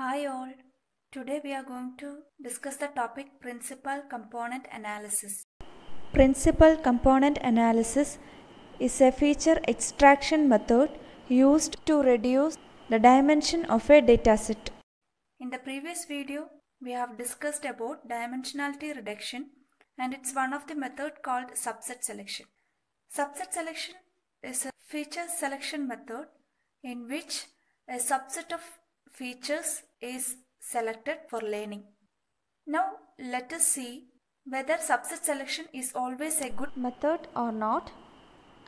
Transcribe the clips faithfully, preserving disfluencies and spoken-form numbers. Hi all, today we are going to discuss the topic Principal Component Analysis. Principal Component Analysis is a feature extraction method used to reduce the dimension of a dataset. In the previous video, we have discussed about dimensionality reduction, and it's one of the methods called subset selection. Subset selection is a feature selection method in which a subset of features is selected for learning. Now let us see whether subset selection is always a good method or not,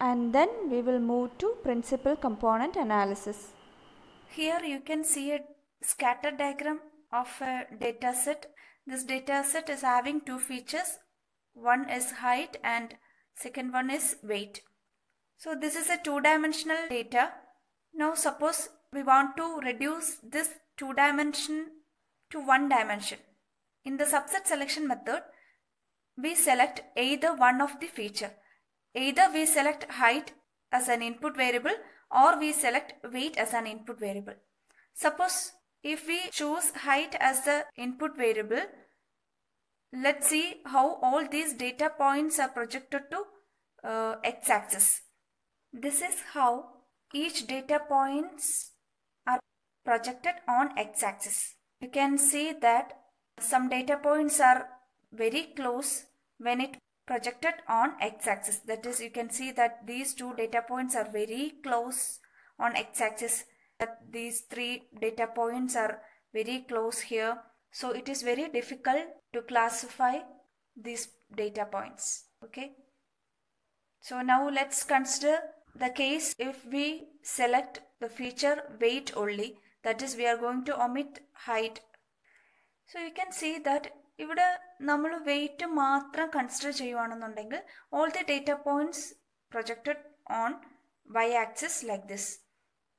and then we will move to principal component analysis. Here you can see a scatter diagram of a data set. This data set is having two features. One is height and second one is weight. So this is a two-dimensional data. Now suppose we want to reduce this two dimension to one dimension. In the subset selection method, we select either one of the feature. Either we select height as an input variable or we select weight as an input variable. Suppose if we choose height as the input variable, let's see how all these data points are projected to uh, x-axis. This is how each data points are projected on x-axis. You can see that some data points are very close when it projected on x-axis. That is, you can see that these two data points are very close on x-axis. That these three data points are very close here. So it is very difficult to classify these data points. Okay. So now let's consider the case if we select the feature weight only. That is, we are going to omit height. So you can see that if we weight matra consider all the data points projected on y-axis like this.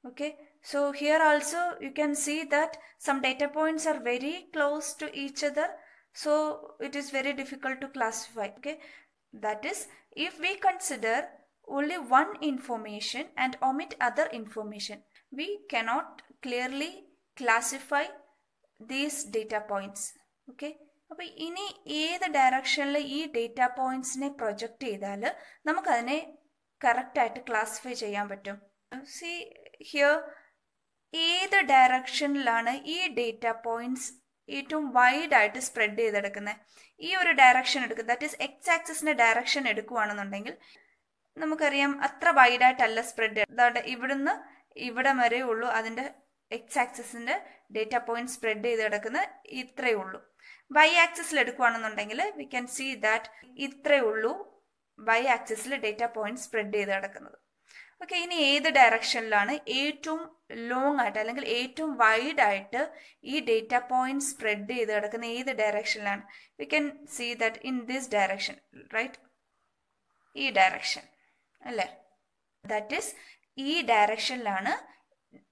Okay. So here also you can see that some data points are very close to each other, so it is very difficult to classify. Okay, that is if we consider only one information and omit other information, we cannot clearly classify these data points. Okay, in this direction these data points ne project cheyidale namakku adine correct aayittu classify cheyan pattum. See here, either direction lana, e data points, e to wide at spread the other. E or a direction, that is x-axis in a direction edukuanangle. Namakariam atra wide at alla spread that even the Ivada Mare Ulu other x-axis in a data point spread the other ithre ulu. Y-axis ledukuanangle, we can see that ithre ulu y-axis le data point spread the other. Okay, in either direction lana, e to long at angle eight wide at e data point spread the either direction land. We can see that in this direction, right? E direction. That is e direction lana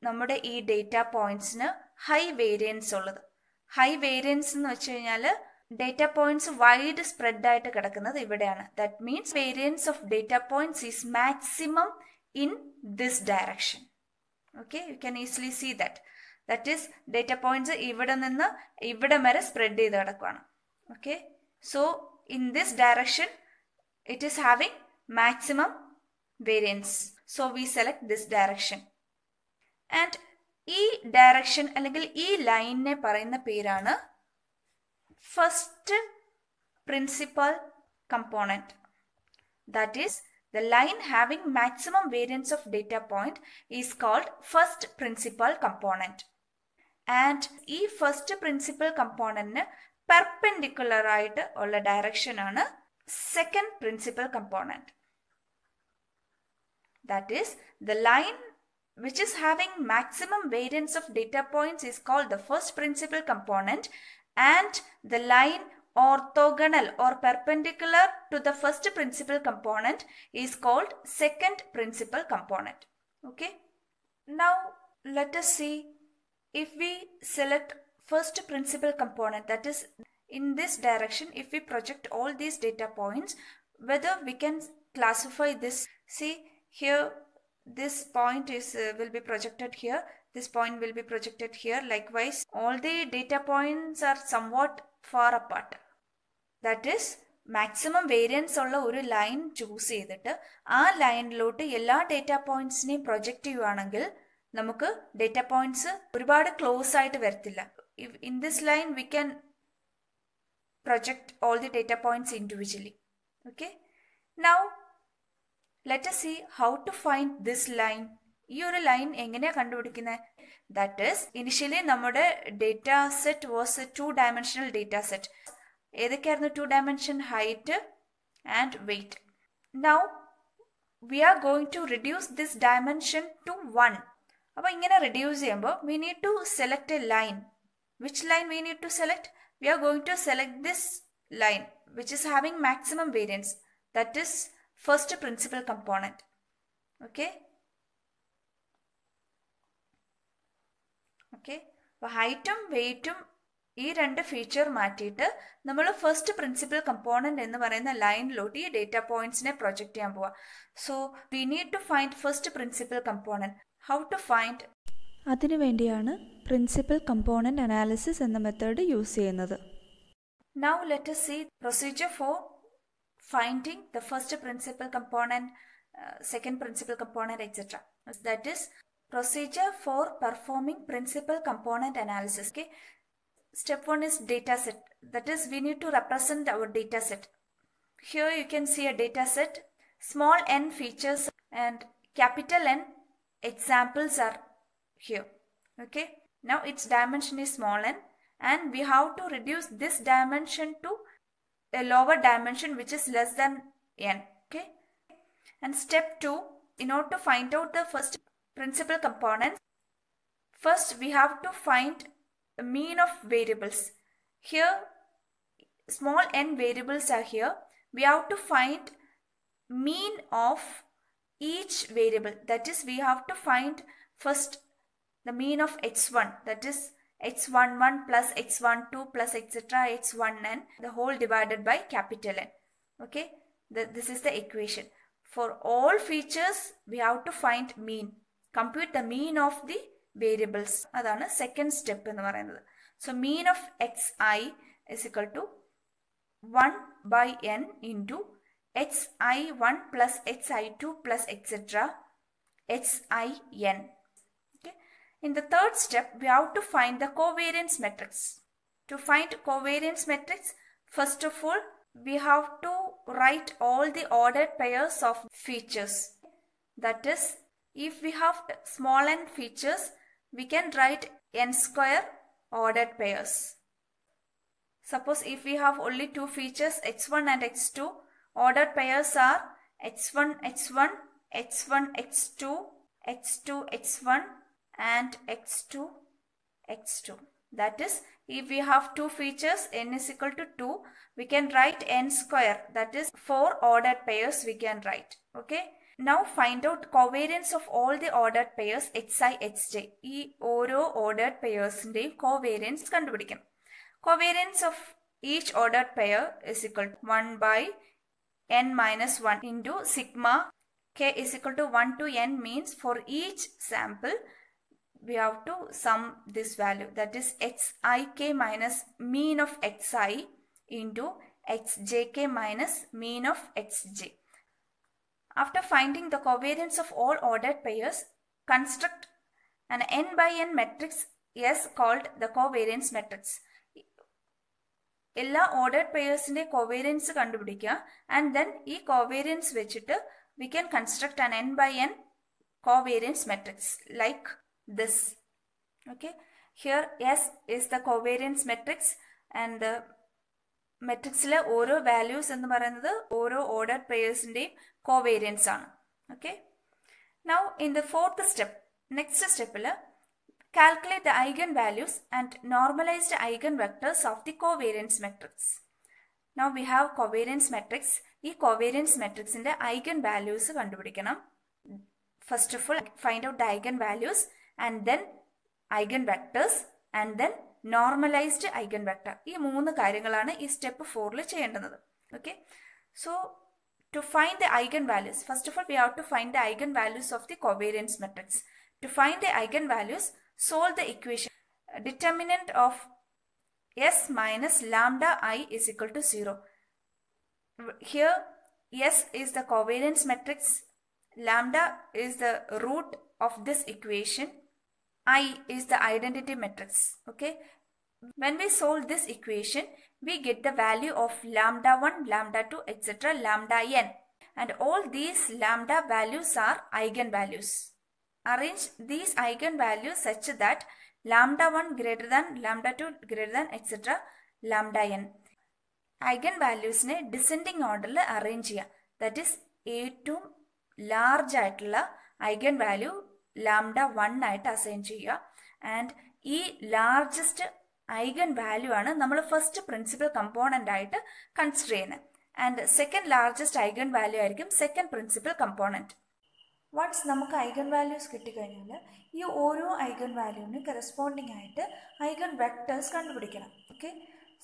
nammude e data points na high variance ulladu. High variance nu vachayinala data points wide spread aayittu kadakkunnathu ivideyana. That means variance of data points is maximum in this direction. Okay, you can easily see that. That is, data points are even in the even mere spread. Okay, so in this direction, it is having maximum variance. So we select this direction. And E direction, E line ne parayna perana first principal component. That is, the line having maximum variance of data point is called first principal component. And E first principal component ne perpendicular ayittu ulla direction aanu second principal component. That is, the line which is having maximum variance of data points is called the first principal component, and the line orthogonal or perpendicular to the first principal component is called second principal component. Okay. Now let us see if we select first principal component, that is in this direction, if we project all these data points, whether we can classify this. See here, this point is uh, will be projected here. this point will be projected here. Likewise, all the data points are somewhat far apart. That is, maximum variance on the line choose either. A line load all data points ne project you anangil. Namakku data points uribad close side vertilla. If in this line we can project all the data points individually. Okay. Now let us see how to find this line. Your line engane kandupidikkunne. That is, initially nammade data set was a two-dimensional data set. The two-dimension height and weight. Now we are going to reduce this dimension to one. Reduce we need to select a line. Which line we need to select? We are going to select this line which is having maximum variance. That is first principal component. Okay. Okay. Height and weight. This feature matters. The first principal component in the line is data points project. So we need to find first principal component. How to find? That is principal component analysis and the method use. Now let us see procedure for finding the first principal component, uh, second principal component, et cetera. That is procedure for performing principal component analysis. Okay. Step one is data set. That is, we need to represent our data set. Here you can see a data set. Small n features and capital N examples are here. Okay. Now its dimension is small n, and we have to reduce this dimension to a lower dimension which is less than n. Okay. And step two, in order to find out the first principal component, first we have to find mean of variables. Here small n variables are here. We have to find mean of each variable. That is, we have to find first the mean of x one, that is x one one plus x one two plus etc. x one n, the whole divided by capital N. Okay, the, this is the equation. For all features we have to find mean, compute the mean of the variables. That is the second step. So mean of xi is equal to one by n into xi one plus xi two plus et cetera xin. Okay. In the third step, we have to find the covariance matrix. To find covariance matrix, first of all, we have to write all the ordered pairs of features. That is, if we have small n features, we can write n square ordered pairs. Suppose if we have only two features x one and x two, ordered pairs are x one x one, x one x two, x two x one and x two x two. That is, if we have two features n is equal to two, we can write n square, that is four ordered pairs we can write. Okay. Now find out covariance of all the ordered pairs xi, xj. E oro ordered pairs inde covariance kandupidikkanam. Covariance of each ordered pair is equal to one by n minus one into sigma. K is equal to one to n means for each sample we have to sum this value. That is xik minus mean of xi into xjk minus mean of xj. After finding the covariance of all ordered pairs, construct an n by n matrix S called the covariance matrix. All ordered pairs in a covariance and then e covariance we can construct an n by n covariance matrix like this. Okay. Here S is the covariance matrix and the matrix le oro values ennu parayunnathu oro ordered pairs inde covariance aanu. Okay. Now in the fourth step, next step le calculate the eigenvalues and normalized eigenvectors of the covariance matrix. Now we have covariance matrix. Ee covariance matrix inde eigenvalues kandupidikanam. First of all, find out the eigenvalues and then eigenvectors and then normalized eigenvector. These three കാര്യങ്ങളാണ് ഈ step four ൽ ചെയ്യേണ്ടത്. Okay. So to find the eigenvalues, first of all we have to find the eigenvalues of the covariance matrix. To find the eigenvalues, solve the equation determinant of S minus lambda I is equal to zero. Here S is the covariance matrix, lambda is the root of this equation, I is the identity matrix. Okay. When we solve this equation, we get the value of lambda one, lambda two, et cetera, lambda n. And all these lambda values are eigenvalues. Arrange these eigenvalues such that lambda one greater than, lambda two greater than, et cetera, lambda n. Eigenvalues ne descending order la arrange cheya. That is, ഏറ്റവും large ആയിട്ടുള്ള eigenvalue lambda one ആയിട്ട് assign cheya. And ഈ largest eigenvalue ആണ് നമ്മൾ first principal component ആയിട്ട് consider ചെയ്യുന്നത്. And second largest eigenvalue ആയിരിക്കും second principal component. Once നമുക്ക് eigenvalues കിട്ടി കഴിഞ്ഞാൽ ഈ ഓരോ eigenvalueന് corresponding ആയിട്ട് eigenvectors കണ്ടുപിടിക്കണം. Okay?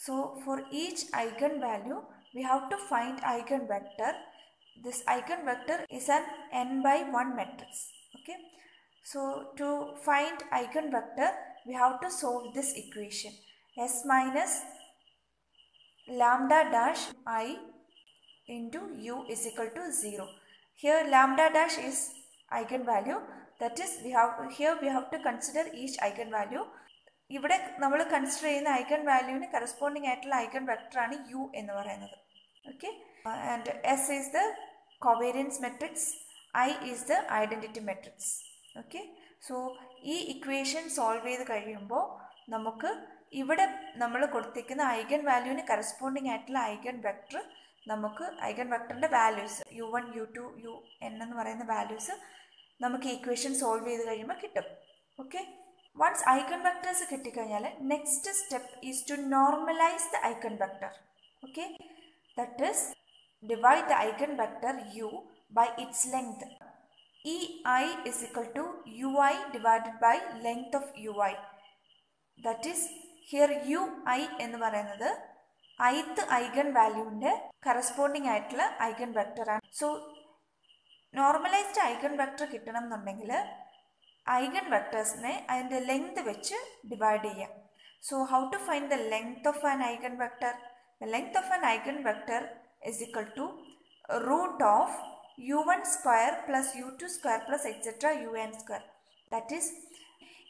So for each eigenvalue we have to find eigenvector. This eigenvector is an n by one matrix. Okay? So to find eigenvector we have to solve this equation. S minus lambda dash I into u is equal to zero. Here lambda dash is eigenvalue, that is we have here we have to consider each eigenvalue. ഇവിടെ നമ്മൾ consider ചെയ്യുന്ന eigenvalueന് corresponding ആയിട്ടുള്ള eigenvector ആണ് u എന്ന് പറയുന്നത്. Okay? And S is the covariance matrix, I is the identity matrix. Okay? So ഈ equation solve ചെയ്ത് കഴിയുമ്പോൾ നമുക്ക് ഇവിടെ നമ്മൾ കൊടുത്തിരിക്കുന്ന eigenvalueന് corresponding ആയിട്ടുള്ള eigenvector നമുക്ക് eigenvectorന്റെ values u one u two u n എന്ന് പറയുന്ന values നമുക്ക് equation solve ചെയ്ത് കഴിയുമ്പോൾ കിട്ടും. Okay? Once eigenvectors കിട്ടി കഴിഞ്ഞാൽ next step is to normalize the eigenvector. Okay? That is, divide the eigenvector u by its length. E i is equal to u i divided by length of u i. That is, here u i എന്ന് പറയുന്നത് ith eigenvalueന്റെ corresponding ആയിട്ടുള്ള eigenvector ആണ്. So normalized eigenvector കിട്ടണം എന്നുണ്ടെങ്കിൽ eigenvectorsനെ അതിന്റെ length വെച്ച് divide ചെയ്യാം. So how to find the length of an eigenvector? The length of an eigenvector is equal to root of u one square plus u two square plus et cetera u n square. That is,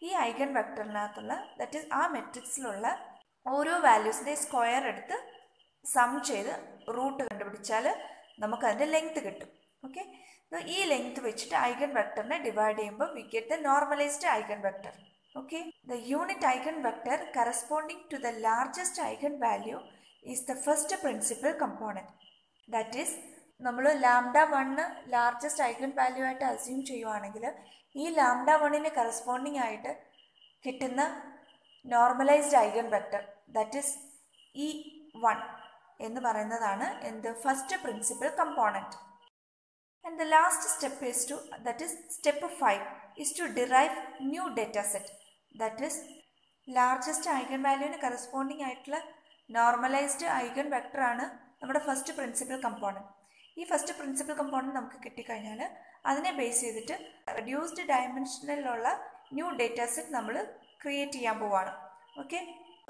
ഈ eigenvectorനകത്തുള്ള, that is ആ മെട്രിക്സിലുള്ള ഓരോ വാല്യൂസിന്റെ square എടുത്ത് sum ചെയ്ത് root കണ്ടുപിടിച്ചാൽ നമുക്ക് അതിന്റെ ലെങ്ത് കിട്ടും. ഓക്കെ? ഈ ലെങ്ത് വെച്ചിട്ട് eigenvectorനെ ഡിവൈഡ് ചെയ്യുമ്പോൾ we get the normalized eigenvector. Okay? The unit eigenvector corresponding to the largest eigenvalue is the first principal component. That is, നമ്മൾ lambda one largest eigenvalue ആയിട്ട് assume ചെയ്യുവാണെങ്കിൽ ഈ lambda one ന് corresponding ആയിട്ട് കിട്ടുന്ന normalized eigenvector, that is e one എന്ന് പറയുന്നതാണ് എന്ത് first principal component. And the last step is to, that is step five is to derive new data set, that is largest eigenvalue ന് corresponding ആയിട്ടുള്ള normalized eigenvector ആണ് നമ്മുടെ first principal component. ഈ first principal component നമുക്ക് കിട്ടി കഴിഞ്ഞാൽ അതിനെ base ചെയ്തിട്ട് റെഡ്യൂസ്ഡ് ഡയമെൻഷനിലുള്ള ന്യൂ ഡേറ്റാ സെറ്റ് നമ്മൾ ക്രിയേറ്റ് ചെയ്യാൻ പോവാണ്. Okay?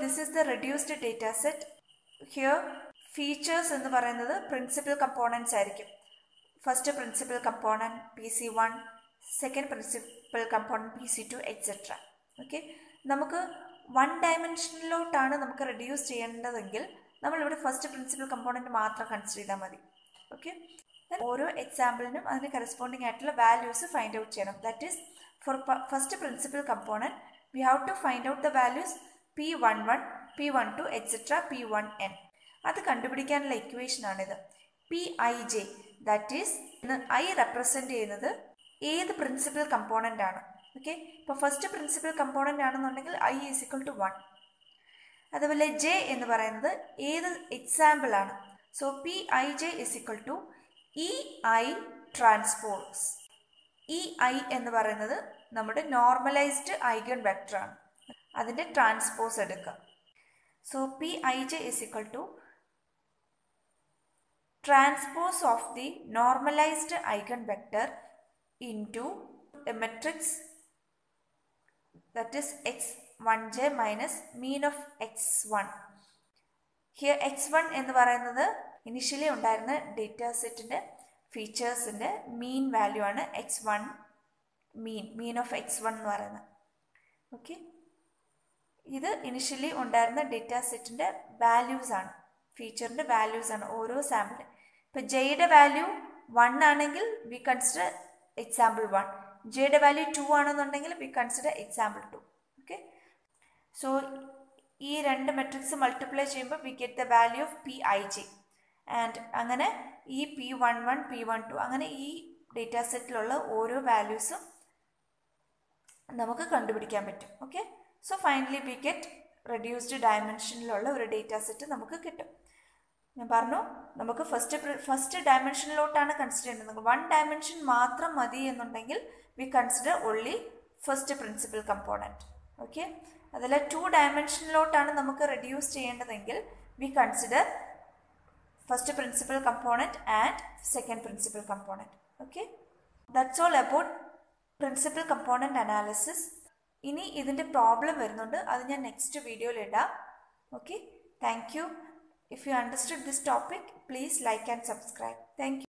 This is the reduced data set. Here features എന്ന് പറയുന്നത് പ്രിൻസിപ്പൽ കമ്പോണൻസ് ആയിരിക്കും. First principal component P C one, second principal component P C two, etcetera. Okay? നമുക്ക് one ഡയമെൻഷനിലോട്ടാണ് നമുക്ക് റെഡ്യൂസ് ചെയ്യേണ്ടതെങ്കിൽ നമ്മളിവിടെ ഫസ്റ്റ് പ്രിൻസിപ്പൽ കമ്പോണൻറ്റ് മാത്രം കൺസിഡർ ചെയ്താൽ മതി. ഓക്കെ? ഓരോ എക്സാമ്പിളിനും അതിന് കറസ്പോണ്ടിങ് ആയിട്ടുള്ള വാല്യൂസ് ഫൈൻഡ് ഔട്ട് ചെയ്യണം. That is for first principal component we have to find out the values p one one, p one two, et cetera, p one n. അത് കണ്ടുപിടിക്കാനുള്ള ഇക്വേഷനാണിത്. p i j, that is, i represent ചെയ്യുന്നത് ഏത് principal component ആണ്. Okay? ഇപ്പോൾ first principal component ആണെന്നുണ്ടെങ്കിൽ i is equal to one. അതുപോലെ j എന്ന് പറയുന്നത് ഏത് എക്സാമ്പിൾ ആണ്. So P I J is equal to E I transpose. E I എന്ന് പറയുന്നത് നമ്മുടെ നോർമലൈസ്ഡ് eigenvector ആണ്. അതിൻ്റെ ട്രാൻസ്പോസ് എടുക്കുക. So P I J is equal to transpose of the normalized eigenvector in to A matrix that is x one j minus mean of x one. Here x one ennu parayanathu initially undayirunna data set inde features inde mean value aanu x one mean mean of x one ennu parayana. Okay, idu initially undayirunna data set inde values aanu, feature inde values aanu oro sample. Ipo j ide value one aanengil we consider example one, j ide value two aanennundengil we consider example two. Okay, so E random two matrix multiply cheyumba we get the value of P I J, and angane E P one one P one two angane E data set ilulla oro values namukku kandupidikkan pattum. Okay, so finally we get reduced dimension ilulla oru data set namukku kittum. ഞാൻ പറഞ്ഞു നമുക്ക് first first ഡയമെൻഷനിലോട്ടാണ് consider ചെയ്യുന്നത്. One dimension മാത്രം മതി എന്നുണ്ടെങ്കിൽ we consider only first principal component. Okay, അതല്ല two ഡയമെൻഷനിലോട്ടാണ് നമുക്ക് റെഡ്യൂസ് ചെയ്യേണ്ടതെങ്കിൽ we consider first principal component and second principal component. Okay, that's all about principal component analysis. ഇനി ഇതിൻ്റെ പ്രോബ്ലം വരുന്നുണ്ട്, അത് ഞാൻ നെക്സ്റ്റ് വീഡിയോയിൽ ഇടാം. Okay, thank you. If you understood this topic, please like and subscribe. Thank you.